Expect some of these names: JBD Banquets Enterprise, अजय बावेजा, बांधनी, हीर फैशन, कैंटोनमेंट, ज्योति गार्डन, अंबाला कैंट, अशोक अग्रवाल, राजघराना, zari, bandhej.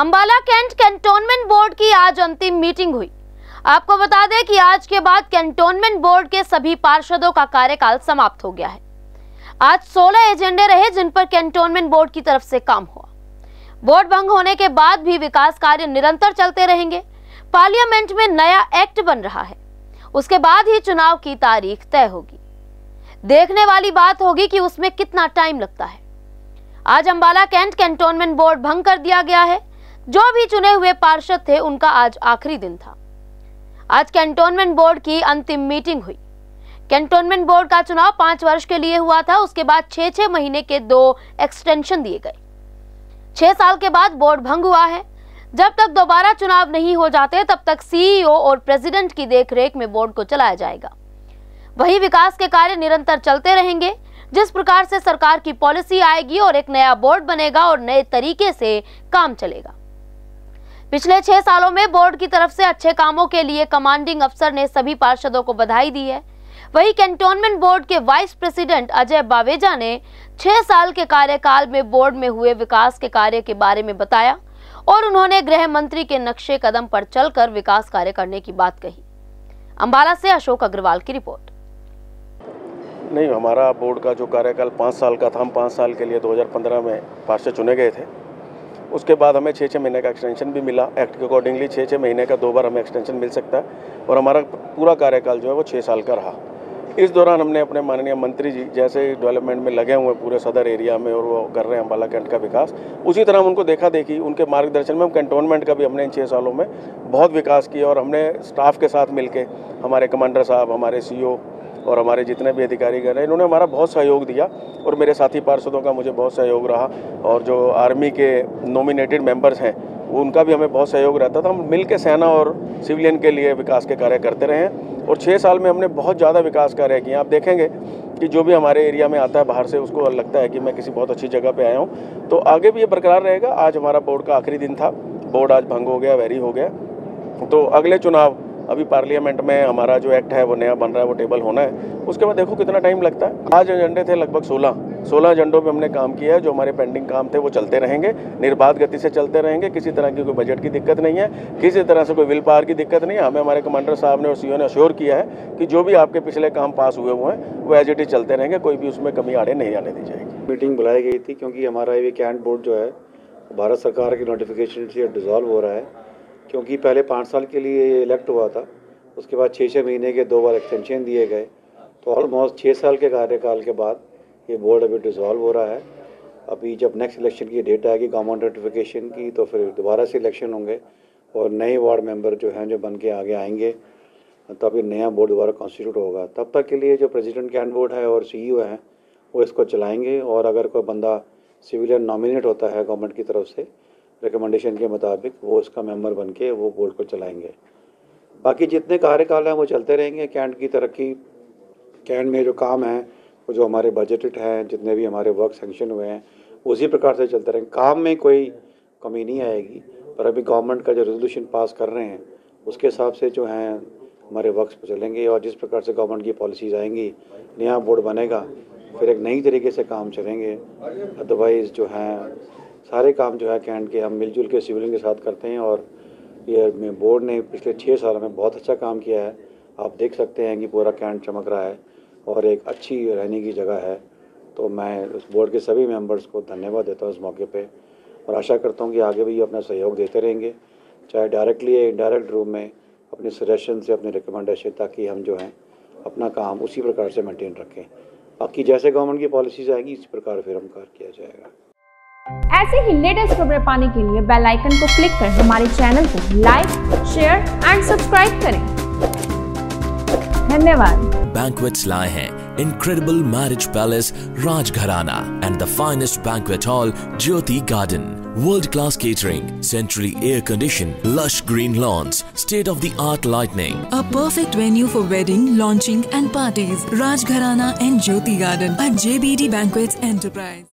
अंबाला कैंट कैंटोनमेंट board की आज अंतिम मीटिंग हुई। आपको बता दें कि आज के बाद कैंटोनमेंट बोर्ड के सभी पार्षदों का कार्यकाल समाप्त हो गया है। आज 16 एजेंडे रहे जिन पर कैंटोनमेंट बोर्ड की तरफ से काम हुआ। बोर्ड भंग होने के बाद भी विकास कार्य निरंतर चलते रहेंगे। पार्लियामेंट में नया एक्ट बन रहा है, उसके बाद ही चुनाव की तारीख तय होगी। देखने वाली बात होगी कि उसमें कितना टाइम लगता है। आज अंबाला कैंट कैंटोनमेंट बोर्ड भंग कर दिया गया है। जो भी चुने हुए पार्षद थे उनका आज आखिरी दिन था। आज कैंटोनमेंट बोर्ड की अंतिम मीटिंग हुई। कैंटोनमेंट बोर्ड का चुनाव 5 वर्ष के लिए हुआ था। उसके बाद 6-6 महीने के 2 एक्सटेंशन दिए गए। 6 साल के बाद बोर्ड भंग हुआ है। जब तक दोबारा चुनाव नहीं हो जाते तब तक सीईओ और प्रेसिडेंट की देखरेख में बोर्ड को चलाया जाएगा। वही विकास के कार्य निरंतर चलते रहेंगे। जिस प्रकार से सरकार की पॉलिसी आएगी और एक नया बोर्ड बनेगा और नए तरीके से काम चलेगा। पिछले 6 सालों में बोर्ड की तरफ से अच्छे कामों के लिए कमांडिंग अफसर ने सभी पार्षदों को बधाई दी है। वही कैंटोनमेंट बोर्ड के वाइस प्रेसिडेंट अजय बावेजा ने 6 साल के कार्यकाल में बोर्ड में हुए विकास के कार्य के बारे में बताया और उन्होंने गृह मंत्री के नक्शे कदम पर चलकर विकास कार्य करने की बात कही। अंबाला से अशोक अग्रवाल की रिपोर्ट। नहीं, हमारा बोर्ड का जो कार्यकाल 5 साल का था, हम 5 साल के लिए 2015 में पार्षद चुने गए थे। उसके बाद हमें 6-6 महीने का एक्सटेंशन भी मिला। एक्ट के अकॉर्डिंगली 6-6 महीने का 2 बार हमें एक्सटेंशन मिल सकता है और हमारा पूरा कार्यकाल जो है वो 6 साल का रहा। इस दौरान हमने अपने माननीय मंत्री जी जैसे डेवलपमेंट में लगे हुए पूरे सदर एरिया में और वो कर रहे हैं अंबाला कैंट का विकास, उसी तरह हम उनको देखा देखी उनके मार्गदर्शन में हम कैंटोनमेंट का भी हमने इन 6 सालों में बहुत विकास किया। और हमने स्टाफ के साथ मिलके हमारे कमांडर साहब, हमारे सीईओ और हमारे जितने भी अधिकारी गण हैं, इन्होंने हमारा बहुत सहयोग दिया और मेरे साथी पार्षदों का मुझे बहुत सहयोग रहा। और जो आर्मी के नॉमिनेटेड मेंबर्स हैं वो उनका भी हमें बहुत सहयोग रहता था। हम मिलकर सेना और सिविलियन के लिए विकास के कार्य करते रहे हैं और 6 साल में हमने बहुत ज़्यादा विकास कार्य किए। आप देखेंगे कि जो भी हमारे एरिया में आता है बाहर से, उसको लगता है कि मैं किसी बहुत अच्छी जगह पे आया हूँ। तो आगे भी ये बरकरार रहेगा। आज हमारा बोर्ड का आखिरी दिन था। बोर्ड आज भंग हो गया, वैरी हो गया। तो अगले चुनाव अभी पार्लियामेंट में हमारा जो एक्ट है वो नया बन रहा है, वो टेबल होना है। उसके बाद देखो कितना टाइम लगता है। आज एजेंडे थे लगभग 16 एजेंडों पे हमने काम किया है। जो हमारे पेंडिंग काम थे वो चलते रहेंगे, निर्बाध गति से चलते रहेंगे। किसी तरह की कोई बजट की दिक्कत नहीं है, किसी तरह से कोई विल पावर की दिक्कत नहीं है। हमें हमारे कमांडर साहब ने और सीईओ ने अश्योर किया है कि जो भी आपके पिछले काम पास हुए हुए हैं वो एज इट इज चलते रहेंगे। कोई भी उसमें कमी आड़े नहीं आने दी जाएगी। मीटिंग बुलाई गई थी क्योंकि हमारा ये कैंट बोर्ड जो है भारत सरकार की नोटिफिकेशन से डिसॉल्व हो रहा है। क्योंकि पहले 5 साल के लिए ये इलेक्ट हुआ था, उसके बाद 6-6 महीने के 2 बार एक्सटेंशन दिए गए। तो ऑलमोस्ट 6 साल के कार्यकाल के बाद ये बोर्ड अभी डिसॉल्व हो रहा है। अभी जब नेक्स्ट इलेक्शन की डेट आएगी गवर्नमेंट नोटिफिकेशन की, तो फिर दोबारा से इलेक्शन होंगे और नए वार्ड मेंबर जो हैं जो बन के आगे आएंगे, तब ये नया बोर्ड दोबारा कॉन्स्टिट्यूट होगा। तब तक के लिए जो प्रेसिडेंट कैंट बोर्ड है और सीईओ हैं वो इसको चलाएँगे। और अगर कोई बंदा सिविलियन नॉमिनेट होता है गवर्नमेंट की तरफ से रिकमेंडेशन के मुताबिक, वो इसका मेंबर बनके वो बोर्ड को चलाएंगे। बाकी जितने कार्यकाल हैं वो चलते रहेंगे। कैंट की तरक्की, कैंट में जो काम है वो जो हमारे बजटेड हैं, जितने भी हमारे वर्क सेंक्शन हुए हैं, उसी प्रकार से चलते रहेंगे। काम में कोई कमी नहीं आएगी। पर अभी गवर्नमेंट का जो रेजोल्यूशन पास कर रहे हैं उसके हिसाब से जो हैं हमारे वर्क्स पर चलेंगे। और जिस प्रकार से गवर्नमेंट की पॉलिसीज़ आएंगी, नया बोर्ड बनेगा, फिर एक नई तरीके से काम चलेंगे। अदरवाइज़ जो हैं सारे काम जो है कैंट के हम मिलजुल के सिविलियन के साथ करते हैं। और ये बोर्ड ने पिछले 6 साल में बहुत अच्छा काम किया है। आप देख सकते हैं कि पूरा कैंट चमक रहा है और एक अच्छी रहने की जगह है। तो मैं उस बोर्ड के सभी मेंबर्स को धन्यवाद देता हूँ इस मौके पे और आशा करता हूँ कि आगे भी अपना सहयोग देते रहेंगे, चाहे डायरेक्टली या इनडायरेक्ट रूप में, अपने सजेशन से, अपने रिकमेंडेशन, ताकि हम जो हैं अपना काम उसी प्रकार से मेंटेन रखें। बाकी जैसे गवर्नमेंट की पॉलिसीज़ आएगी इसी प्रकार फिर हम कार्य किया जाएगा। ऐसे ही लेटेस्ट खबरें पाने के लिए बेल आइकन को क्लिक कर हमारे चैनल को लाइक, शेयर एंड सब्सक्राइब करें। धन्यवाद। Banquets लाए हैं incredible marriage palace राजघराना and the finest banquet hall ज्योति गार्डन। World-class catering, centrally air-conditioned, lush green lawns, state-of-the-art lighting. A perfect venue for wedding, launching and parties. Rajgharana and Jyoti Garden at JBD Banquets Enterprise.